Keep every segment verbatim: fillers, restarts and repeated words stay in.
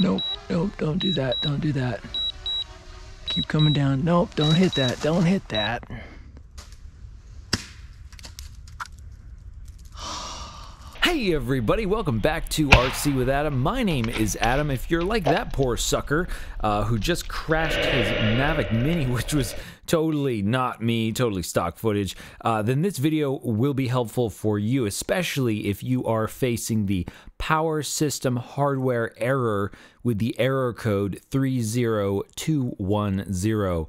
Nope, nope, don't do that, don't do that. Keep coming down. Nope, don't hit that, don't hit that. Hey everybody, welcome back to R C with Adam. My name is Adam. If you're like that poor sucker uh, who just crashed his Mavic Mini, which was totally not me, totally stock footage, uh, then this video will be helpful for you, especially if you are facing the power system hardware error with the error code three zero two one zero.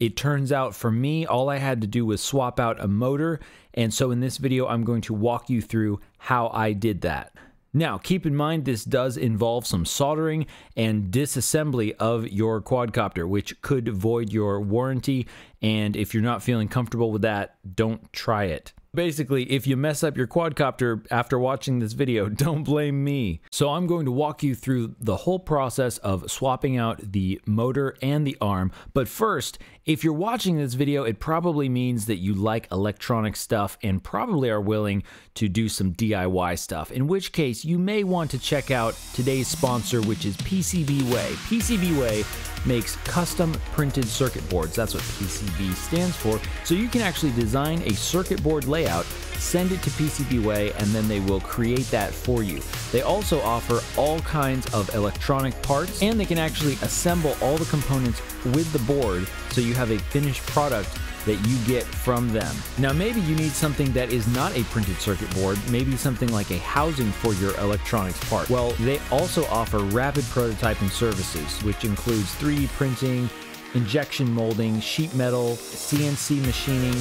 It turns out for me, all I had to do was swap out a motor, and so in this video, I'm going to walk you through how I did that. Now, keep in mind, this does involve some soldering and disassembly of your quadcopter, which could void your warranty, and if you're not feeling comfortable with that, don't try it. Basically, if you mess up your quadcopter after watching this video, don't blame me. So I'm going to walk you through the whole process of swapping out the motor and the arm. But first, if you're watching this video, it probably means that you like electronic stuff and probably are willing to do some D I Y stuff, in which case you may want to check out today's sponsor, which is PCBWay. PCBWay makes custom printed circuit boards. That's what P C B stands for. So you can actually design a circuit board layout Out, send it to PCBWay, and then they will create that for you. They also offer all kinds of electronic parts, and they can actually assemble all the components with the board so you have a finished product that you get from them. Now, maybe you need something that is not a printed circuit board, maybe something like a housing for your electronics part. Well, they also offer rapid prototyping services, which includes three D printing, injection molding, sheet metal, C N C machining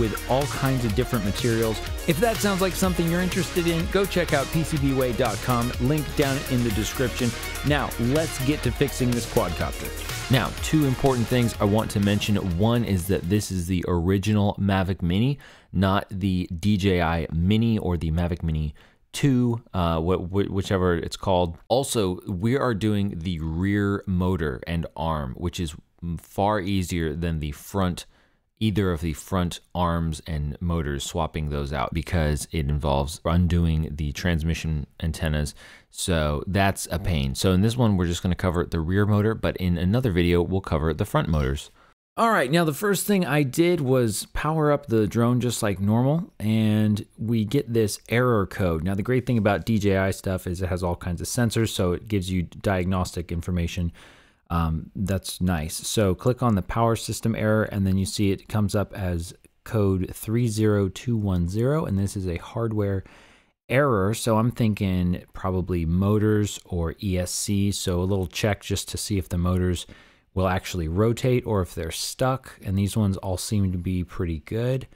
with all kinds of different materials. If that sounds like something you're interested in, go check out P C B way dot com, link down in the description. Now, let's get to fixing this quadcopter. Now, two important things I want to mention. One is that this is the original Mavic Mini, not the D J I Mini or the Mavic Mini two, uh, wh wh whichever it's called. Also, we are doing the rear motor and arm, which is far easier than the front, either of the front arms and motors, swapping those out, because it involves undoing the transmission antennas. So that's a pain. So in this one, we're just going to cover the rear motor, but in another video, we'll cover the front motors. All right, now the first thing I did was power up the drone just like normal, and we get this error code. Now, the great thing about D J I stuff is it has all kinds of sensors, so it gives you diagnostic information. Um, that's nice. So click on the power system error, and then you see it comes up as code three zero two one zero, and this is a hardware error. So I'm thinking probably motors or E S C. So a little check just to see if the motors will actually rotate or if they're stuck. And these ones all seem to be pretty good.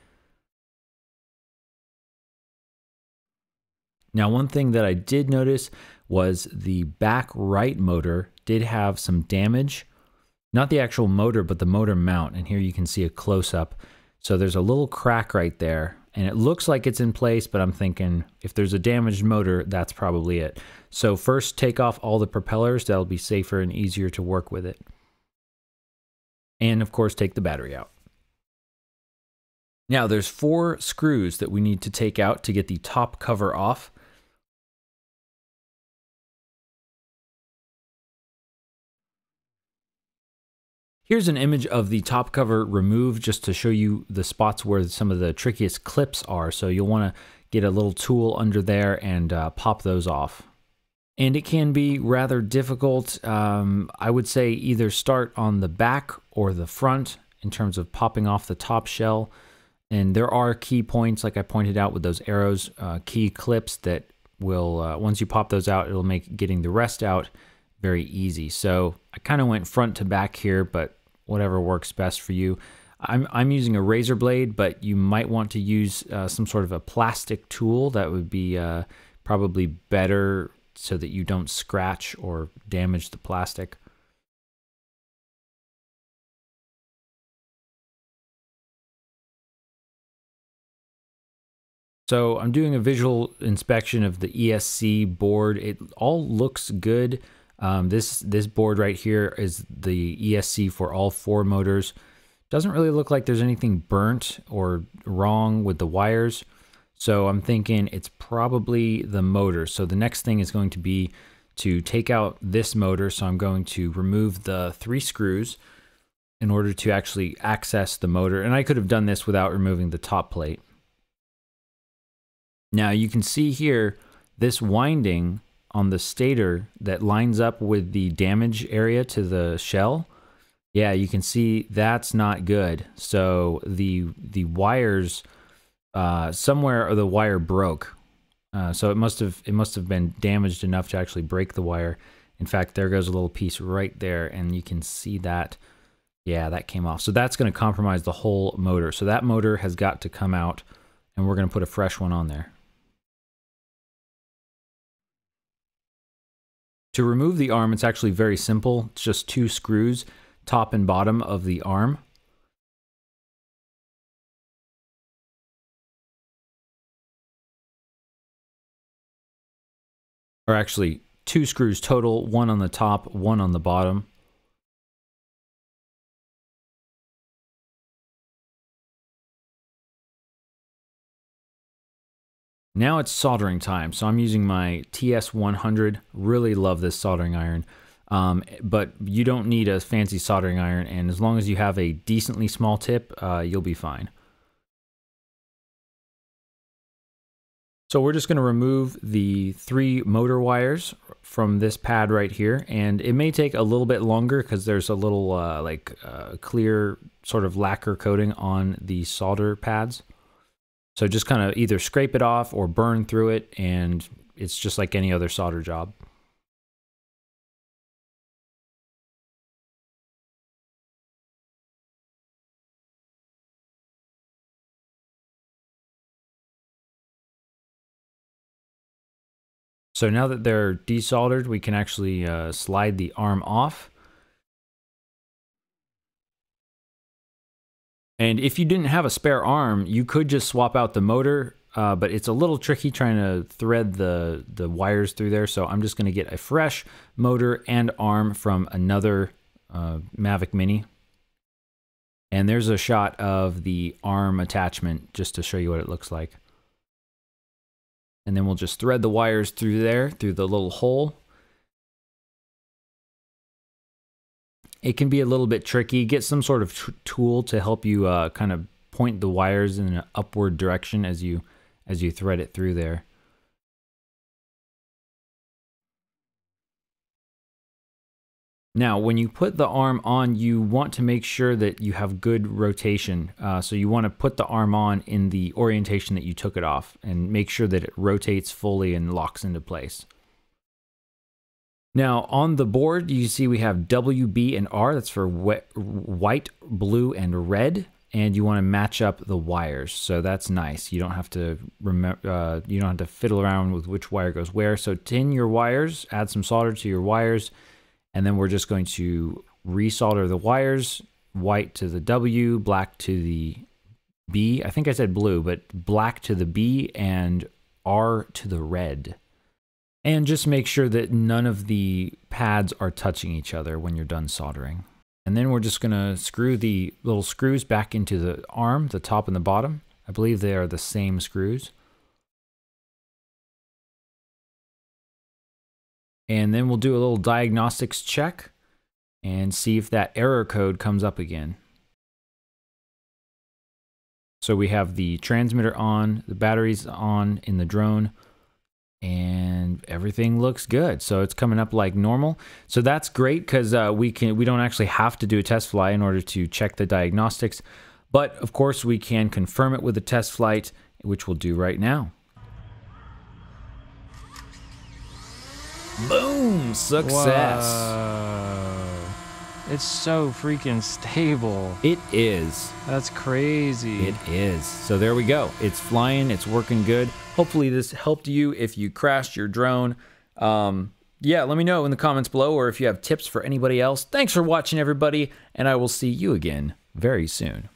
Now, one thing that I did notice was the back right motor did have some damage, not the actual motor, but the motor mount. And here you can see a close up. So there's a little crack right there, and it looks like it's in place, but I'm thinking if there's a damaged motor, that's probably it. So first, take off all the propellers. That'll be safer and easier to work with it. And of course, take the battery out. Now, there's four screws that we need to take out to get the top cover off. Here's an image of the top cover removed just to show you the spots where some of the trickiest clips are. So you'll want to get a little tool under there and uh, pop those off. And it can be rather difficult. Um, I would say either start on the back or the front in terms of popping off the top shell. And there are key points, like I pointed out with those arrows, uh, key clips that will, uh, once you pop those out, it'll make getting the rest out very easy. So I kind of went front to back here, but whatever works best for you. I'm, I'm using a razor blade, but you might want to use uh, some sort of a plastic tool. That would be uh, probably better so that you don't scratch or damage the plastic. So I'm doing a visual inspection of the E S C board. It all looks good. Um, this, this board right here is the E S C for all four motors. Doesn't really look like there's anything burnt or wrong with the wires. So I'm thinking it's probably the motor. So the next thing is going to be to take out this motor. So I'm going to remove the three screws in order to actually access the motor. And I could have done this without removing the top plate. Now you can see here, this winding on the stator that lines up with the damage area to the shell. Yeah, you can see that's not good. So the the wires, uh, somewhere the wire broke. Uh, so it must have it must have been damaged enough to actually break the wire. In fact, there goes a little piece right there, and you can see that. Yeah, that came off. So that's going to compromise the whole motor. So that motor has got to come out, and we're going to put a fresh one on there. To remove the arm, it's actually very simple. It's just two screws, top and bottom of the arm. Or actually, two screws total, one on the top, one on the bottom. Now it's soldering time. So I'm using my T S one hundred. Really love this soldering iron. Um, but you don't need a fancy soldering iron, and as long as you have a decently small tip, uh, you'll be fine. So we're just going to remove the three motor wires from this pad right here, and it may take a little bit longer because there's a little uh, like uh, clear sort of lacquer coating on the solder pads. So just kind of either scrape it off or burn through it, and it's just like any other solder job. So now that they're desoldered, we can actually uh, slide the arm off. And if you didn't have a spare arm, you could just swap out the motor, uh, but it's a little tricky trying to thread the, the wires through there. So I'm just going to get a fresh motor and arm from another uh, Mavic Mini. And there's a shot of the arm attachment just to show you what it looks like. And then we'll just thread the wires through there, through the little hole. It can be a little bit tricky. Get some sort of tr tool to help you uh, kind of point the wires in an upward direction as you as you thread it through there. Now, when you put the arm on, you want to make sure that you have good rotation. Uh, so you want to put the arm on in the orientation that you took it off and make sure that it rotates fully and locks into place. Now, on the board, you see we have W, B, and R. That's for wet, white, blue, and red. And you want to match up the wires. So that's nice. You don't have to remember, uh, you don't have to fiddle around with which wire goes where. So tin your wires, add some solder to your wires. And then we're just going to resolder the wires, white to the W, black to the B. I think I said blue, but black to the B and R to the red. And just make sure that none of the pads are touching each other when you're done soldering. And then we're just going to screw the little screws back into the arm, the top and the bottom. I believe they are the same screws. And then we'll do a little diagnostics check and see if that error code comes up again. So we have the transmitter on, the batteries on in the drone, and everything looks good. So it's coming up like normal. So that's great because uh, we can we don't actually have to do a test flight in order to check the diagnostics. But of course we can confirm it with a test flight, which we'll do right now. Boom! Success! Whoa. It's so freaking stable. It is. That's crazy. It is. So there we go. It's flying. It's working good. Hopefully this helped you if you crashed your drone. Um, yeah, let me know in the comments below or if you have tips for anybody else. Thanks for watching, everybody, and I will see you again very soon.